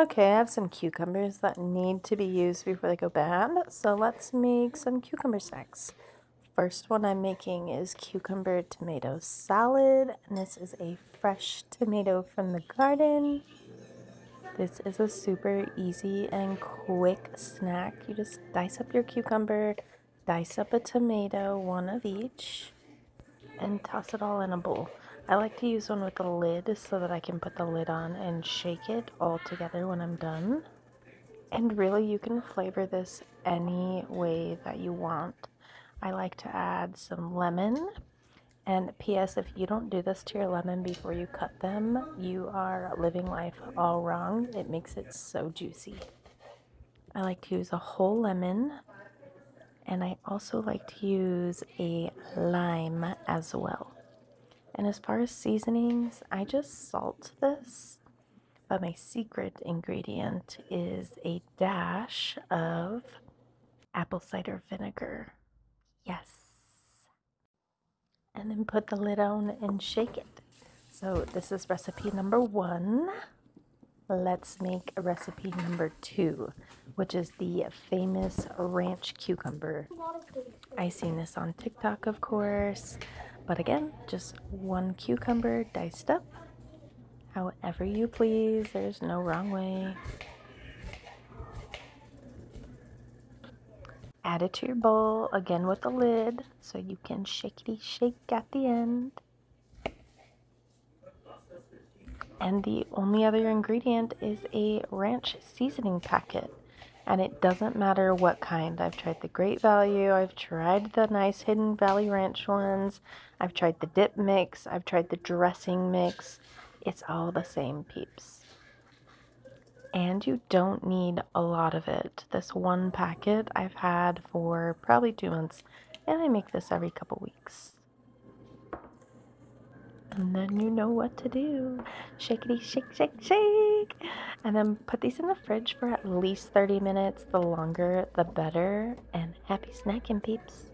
Okay, I have some cucumbers that need to be used before they go bad, so let's make some cucumber snacks. First one I'm making is cucumber tomato salad, and this is a fresh tomato from the garden. This is a super easy and quick snack. You just dice up your cucumber, dice up a tomato, one of each, and toss it all in a bowl. I like to use one with a lid so that I can put the lid on and shake it all together when I'm done. And really, you can flavor this any way that you want. I like to add some lemon. And P.S. if you don't do this to your lemon before you cut them, you are living life all wrong. It makes it so juicy. I like to use a whole lemon. And I also like to use a lime as well. And as far as seasonings, I just salt this, but my secret ingredient is a dash of apple cider vinegar. Yes. And then put the lid on and shake it. So this is recipe number one. Let's make recipe number two, which is the famous ranch cucumber. I've seen this on TikTok, of course. But again, just one cucumber diced up, however you please, there's no wrong way. Add it to your bowl, again with the lid, so you can shakety shake at the end. And the only other ingredient is a ranch seasoning packet. And it doesn't matter what kind. I've tried the Great Value, I've tried the nice Hidden Valley Ranch ones, I've tried the dip mix, I've tried the dressing mix. It's all the same, peeps. And you don't need a lot of it. This one packet I've had for probably 2 months, and I make this every couple weeks. And then you know what to do. Shakety, shake, shake, shake. And then put these in the fridge for at least 30 minutes. The longer, the better. And happy snacking, peeps.